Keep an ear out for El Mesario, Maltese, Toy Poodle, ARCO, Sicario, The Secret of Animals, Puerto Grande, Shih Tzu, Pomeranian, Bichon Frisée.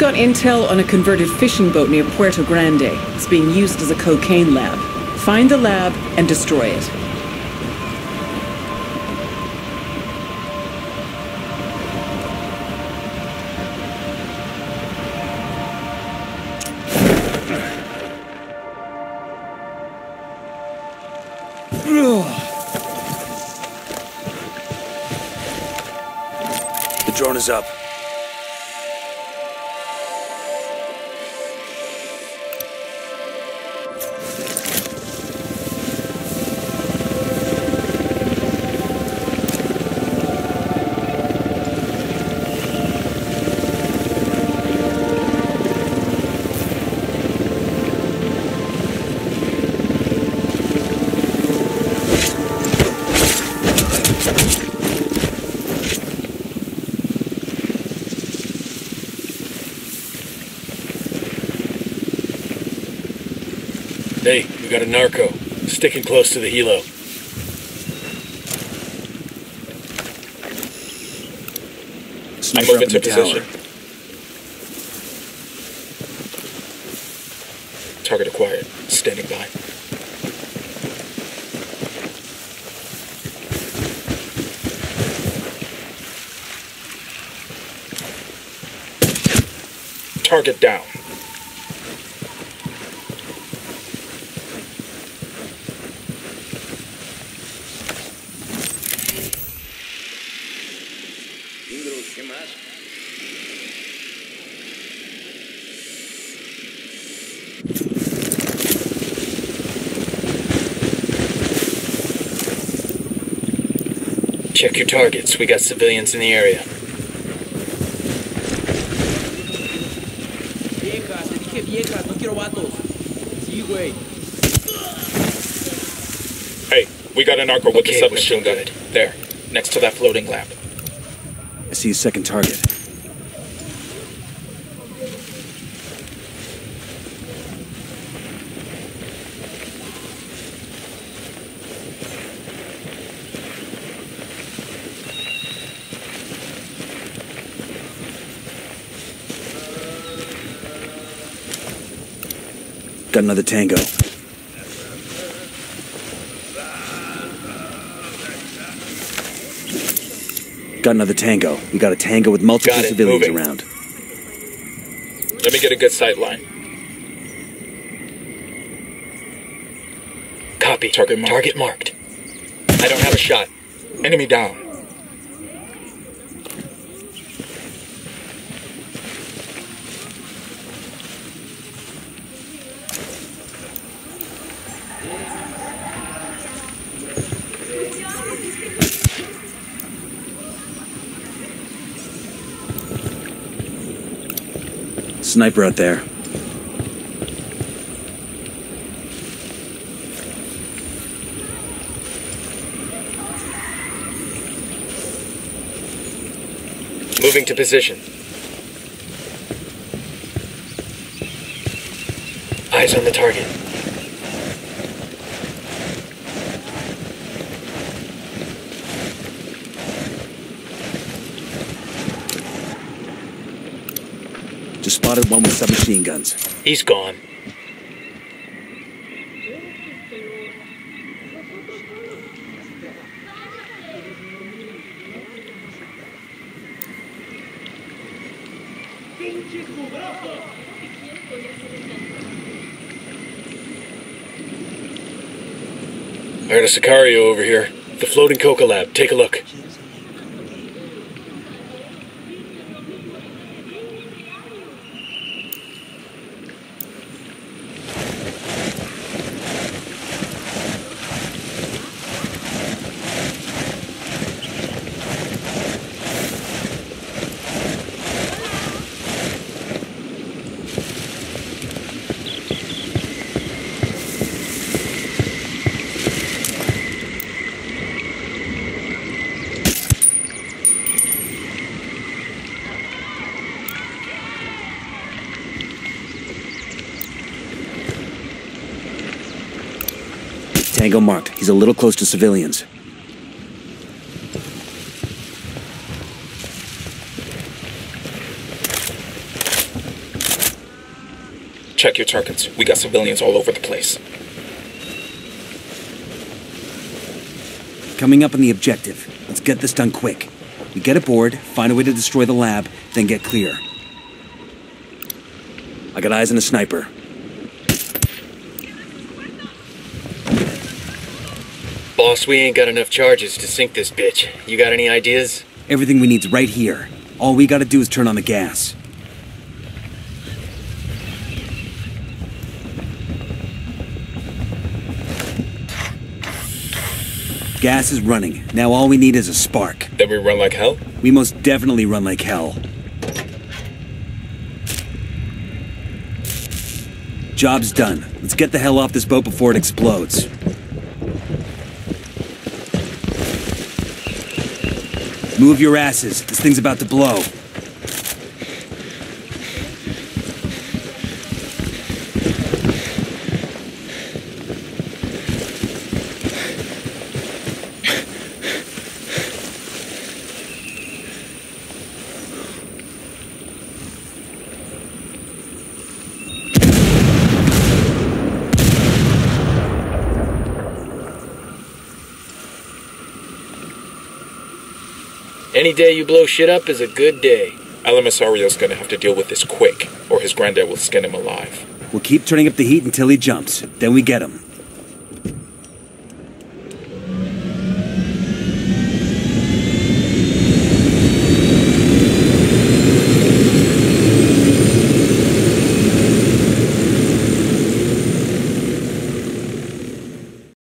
got intel on a converted fishing boat near Puerto Grande. It's being used as a cocaine lab. Find the lab and destroy it. The drone is up. Hey, we got a narco. Sticking close to the helo. I move into position. Target acquired. Standing by. Target down. Check your targets. We got civilians in the area. Hey, we got an ARCO with the submachine gun. There, next to that floating lab. I see a second target. Got another tango. We got a tango with multiple civilians around. Let me get a good sight line. Copy. Target marked. I don't have a shot. Enemy down. Sniper out there. Moving to position. Eyes on the target. Spotted one with submachine guns. He's gone. I heard a Sicario over here. The floating coca lab. Take a look. Tango marked. He's a little close to civilians. Check your targets. We got civilians all over the place. Coming up on the objective. Let's get this done quick. We get aboard, find a way to destroy the lab, then get clear. I got eyes on a sniper. Boss, we ain't got enough charges to sink this bitch. You got any ideas? Everything we need's right here. All we gotta do is turn on the gas. Gas is running. Now all we need is a spark. Then we run like hell? We most definitely run like hell. Job's done. Let's get the hell off this boat before it explodes. Move your asses. This thing's about to blow. Any day you blow shit up is a good day. El Mesario's gonna have to deal with this quick, or his granddad will skin him alive. We'll keep turning up the heat until he jumps, then we get him.